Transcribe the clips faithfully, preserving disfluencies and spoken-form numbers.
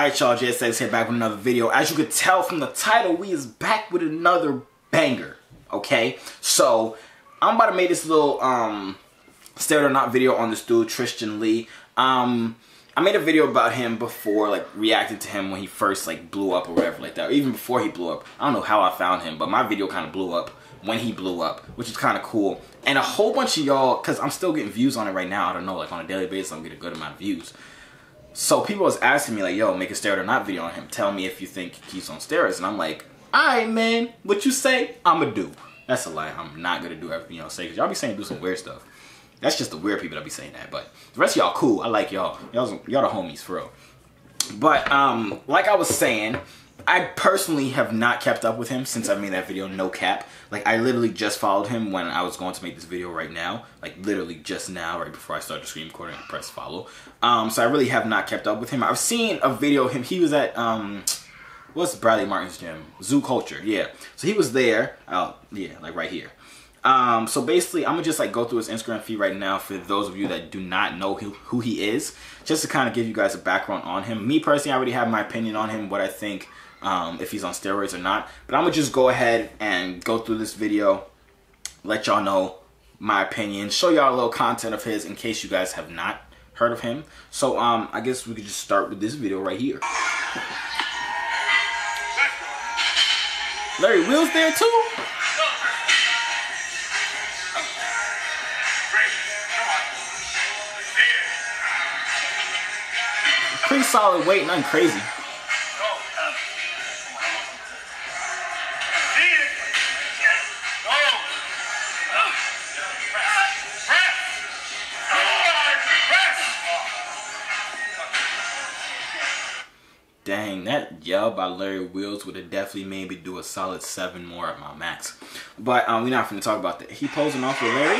Alright y'all, J S X here back with another video. As you could tell from the title, we is back with another banger, okay? So, I'm about to make this little, um, Scared or Not video on this dude, Tristyn Lee. Um, I made a video about him before, like, reacting to him when he first, like, blew up or whatever like that. Or even before he blew up. I don't know how I found him, but my video kind of blew up when he blew up, which is kind of cool. And a whole bunch of y'all, because I'm still getting views on it right now, I don't know, like, on a daily basis, I'm getting a good amount of views. So people was asking me like, yo, make a steroid or not video on him. Tell me if you think he's on steroids. And I'm like, alright man, what you say, I'ma do. That's a lie. I'm not gonna do everything y'all say. Because y'all be saying do some weird stuff. That's just the weird people that be saying that. But the rest of y'all cool. I like y'all. Y'all y'all the homies for real. But um, like I was saying, I personally have not kept up with him since I made that video, no cap. Like I literally just followed him when I was going to make this video right now. Like literally just now, right before I started screen recording, I pressed follow. Um, so I really have not kept up with him. I've seen a video of him. He was at, um, what's Bradley Martin's gym? Zoo Culture, yeah. So he was there, oh, yeah, like right here. Um, so basically, I'm gonna just like go through his Instagram feed right now for those of you that do not know who, who he is, just to kind of give you guys a background on him. Me personally, I already have my opinion on him, what I think. Um, if he's on steroids or not. But I'm going to just go ahead and go through this video, let y'all know my opinion, show y'all a little content of his in case you guys have not heard of him. So um, I guess we could just start with this video right here. Larry Wheels there too? Pretty solid weight, nothing crazy. Dang, that yell by Larry Wheels would have definitely made me do a solid seven more at my max. But um, we're not finna talk about that. He posing off with Larry.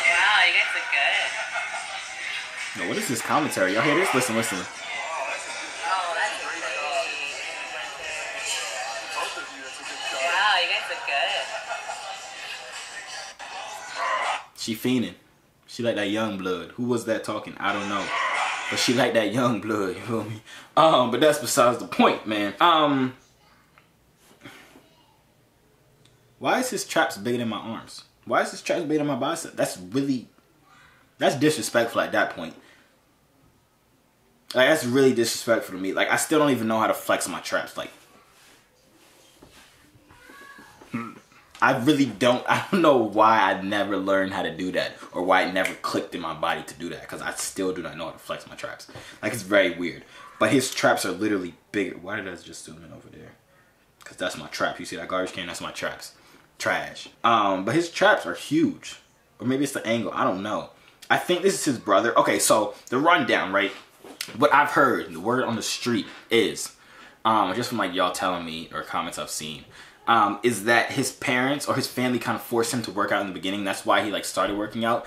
Wow, you guys look good. Yo, what is this commentary? Y'all hear this? Listen, listen. Wow, you guys look good. She fiending. She like that young blood. Who was that talking? I don't know. But she like that young blood, you feel me? Um, but that's besides the point, man. Um, why is his traps bigger than my arms? Why is his traps bigger than my bicep? That's really, that's disrespectful at that point. Like, that's really disrespectful to me. Like, I still don't even know how to flex my traps. Like, I really don't, I don't know why I never learned how to do that or why it never clicked in my body to do that because I still do not know how to flex my traps. Like, it's very weird. But his traps are literally bigger. Why did I just zoom in over there? Because that's my trap. You see that garbage can? That's my traps. Trash. Um, but his traps are huge. Or maybe it's the angle. I don't know. I think this is his brother. Okay, so the rundown, right? What I've heard, the word on the street is, um, just from like y'all telling me or comments I've seen, Um, is that his parents or his family kind of forced him to work out in the beginning. That's why he like started working out.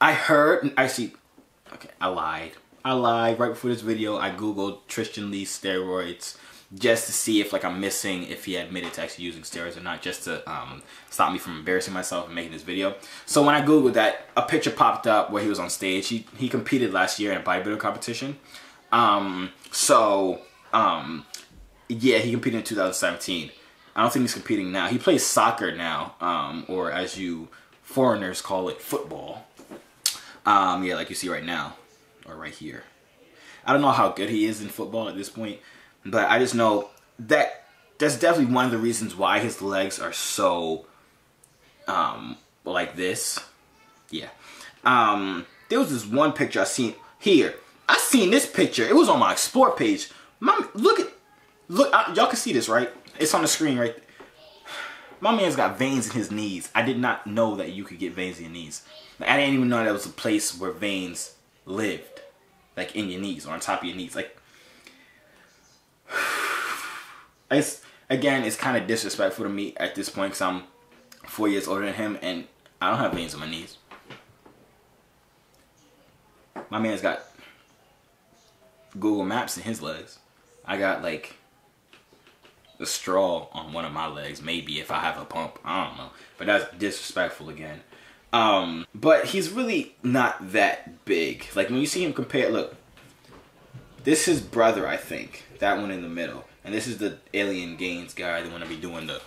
I heard, actually, okay, I lied. I lied right before this video. I Googled Tristyn Lee steroids just to see if like I'm missing, if he admitted to actually using steroids or not, just to um, stop me from embarrassing myself and making this video. So when I Googled that, a picture popped up where he was on stage. He, he competed last year in a bodybuilding competition. Um, so, um, yeah, he competed in two thousand seventeen. I don't think he's competing now. He plays soccer now, um, or as you foreigners call it, football. Um, yeah, like you see right now, or right here. I don't know how good he is in football at this point, but I just know that that's definitely one of the reasons why his legs are so, um, like this. Yeah. Um, there was this one picture I seen here. I seen this picture. It was on my Explore page. My, look at, look, y'all can see this, right? It's on the screen right there. My man's got veins in his knees. I did not know that you could get veins in your knees. Like, I didn't even know that was a place where veins lived. Like in your knees or on top of your knees. Like, it's, again, it's kind of disrespectful to me at this point because I'm four years older than him and I don't have veins in my knees. My man's got Google Maps in his legs. I got like a straw on one of my legs, maybe if I have a pump, I don't know. But that's disrespectful again. Um, but he's really not that big. Like, when you see him compared, look, this is his brother, I think. That one in the middle. And this is the alien Gaines guy, the one that be doing the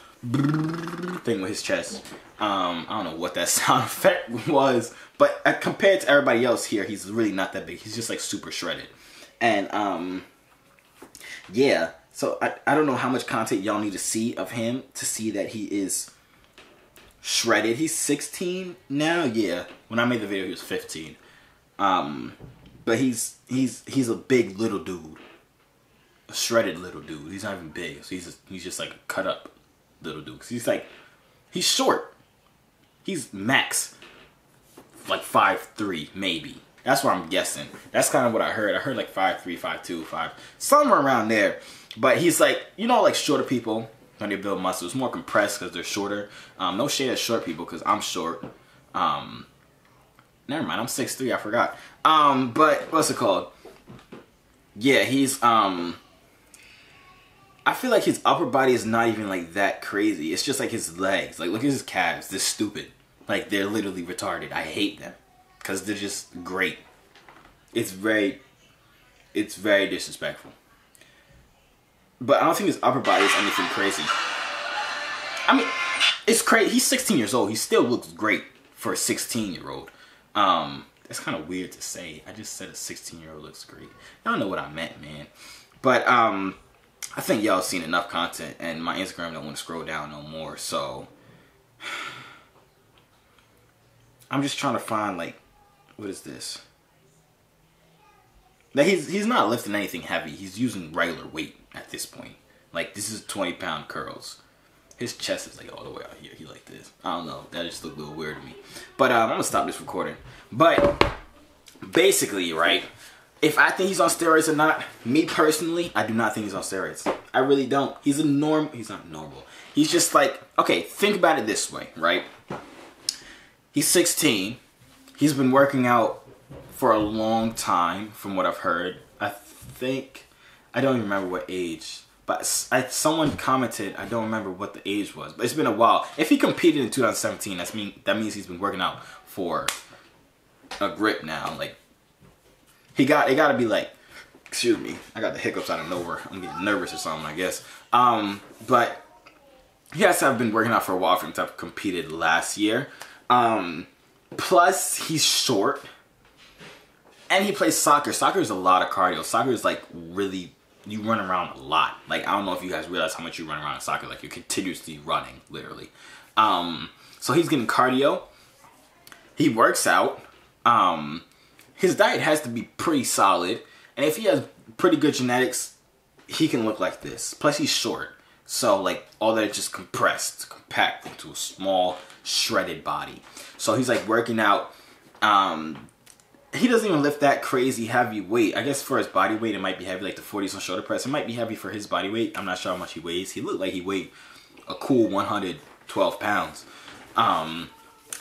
thing with his chest. Um, I don't know what that sound effect was, but compared to everybody else here, he's really not that big. He's just like super shredded. And um, yeah, so I, I don't know how much content y'all need to see of him to see that he is shredded. He's sixteen now, yeah. When I made the video, he was fifteen. Um, but he's he's he's a big little dude. A shredded little dude. He's not even big. So he's just, he's just like a cut up little dude. 'Cause he's like, he's short. He's max like five three maybe. That's what I'm guessing. That's kind of what I heard. I heard like five three, five two, five, somewhere around there. But he's like, you know, like shorter people when they build muscle, it's more compressed because they're shorter. Um, no shade at short people because I'm short. Um, never mind, I'm six three. I forgot. Um, but what's it called? Yeah, he's. Um, I feel like his upper body is not even like that crazy. It's just like his legs. Like, look at his calves. They're stupid. Like, they're literally retarded. I hate them because they're just great. It's very, it's very disrespectful. But I don't think his upper body is anything crazy. I mean, it's crazy. He's sixteen years old. He still looks great for a sixteen-year-old. Um, that's kind of weird to say. I just said a sixteen-year-old looks great. Y'all know what I meant, man. But um, I think y'all seen enough content, and my Instagram don't want to scroll down no more. So I'm just trying to find, like, what is this? Now, he's he's not lifting anything heavy. He's using regular weight at this point. Like, this is twenty pound curls. His chest is like all the way out here. He like this. I don't know. That just looked a little weird to me. But um, I'm gonna stop this recording. But basically, right? If I think he's on steroids or not, me personally, I do not think he's on steroids. I really don't. He's a norm. He's not normal. He's just like, okay, think about it this way, right? He's sixteen. He's been working out for a long time, from what I've heard. I think. I don't even remember what age, but I, someone commented, I don't remember what the age was, but it's been a while. If he competed in two thousand seventeen, that's mean, that means he's been working out for a grip now. Like, he got, it gotta be like, excuse me, I got the hiccups out of nowhere. I'm getting nervous or something, I guess. Um, but yes, I've been working out for a while for him to have competed last year. Um, plus he's short and he plays soccer. Soccer is a lot of cardio. Soccer is like really, you run around a lot. Like, I don't know if you guys realize how much you run around in soccer. Like, you're continuously running, literally. Um, so he's getting cardio. He works out. Um, his diet has to be pretty solid. And if he has pretty good genetics, he can look like this. Plus, he's short. So, like, all that is just compressed, compact into a small, shredded body. So he's, like, working out. Um... He doesn't even lift that crazy heavy weight. I guess for his body weight, it might be heavy, like the forties on shoulder press. It might be heavy for his body weight. I'm not sure how much he weighs. He looked like he weighed a cool one hundred twelve pounds. Um,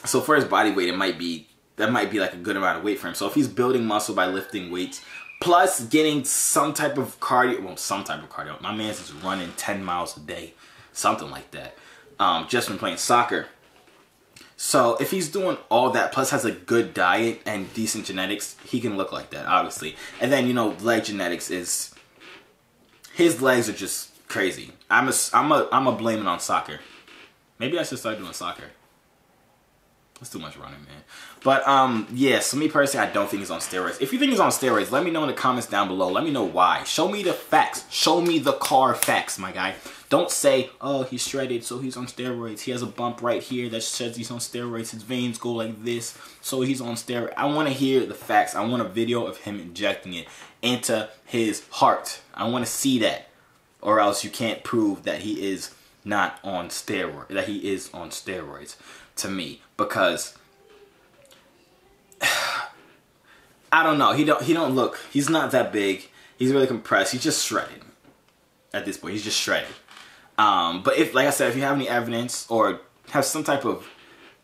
so for his body weight, it might be, that might be like a good amount of weight for him. So if he's building muscle by lifting weights, plus getting some type of cardio, well, some type of cardio. My man's just running ten miles a day, something like that, um, just from playing soccer. So if he's doing all that, plus has a good diet and decent genetics, he can look like that, obviously. And then, you know, leg genetics is, his legs are just crazy. I'm a, I'm a, I'm a blame it on soccer. Maybe I should start doing soccer. That's too much running, man. But um, yeah, so me personally, I don't think he's on steroids. If you think he's on steroids, let me know in the comments down below. Let me know why. Show me the facts. Show me the car facts, my guy. Don't say, oh, he's shredded, so he's on steroids. He has a bump right here that says he's on steroids. His veins go like this, so he's on steroids. I want to hear the facts. I want a video of him injecting it into his heart. I want to see that, or else you can't prove that he is not on steroids, that he is on steroids to me, because I don't know. He don't, he don't look, he's not that big. He's really compressed. He's just shredded at this point. He's just shredded. Um, but if, like I said, if you have any evidence or have some type of,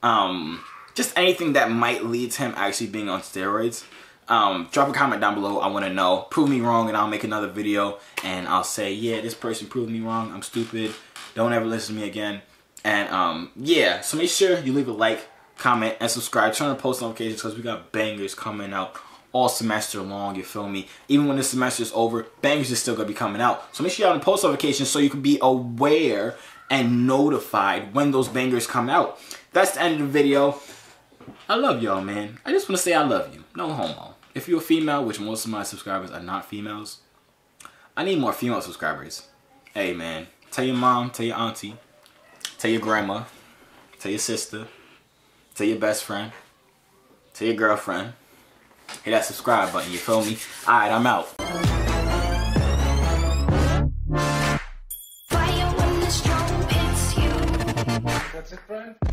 um, just anything that might lead to him actually being on steroids, um, drop a comment down below. I want to know. Prove me wrong and I'll make another video and I'll say, yeah, this person proved me wrong. I'm stupid. Don't ever listen to me again. And, um, yeah, so make sure you leave a like, comment, and subscribe. Turn on post notifications because we got bangers coming out all semester long, you feel me? Even when this semester is over, bangers is still going to be coming out. So make sure you have the post notifications so you can be aware and notified when those bangers come out. That's the end of the video. I love y'all, man. I just want to say I love you. No homo. If you're a female, which most of my subscribers are not females, I need more female subscribers. Hey, man. Tell your mom, tell your auntie, tell your grandma, tell your sister, tell your best friend, tell your girlfriend. Hit that subscribe button, you feel me? Alright, I'm out. That's it, Brian.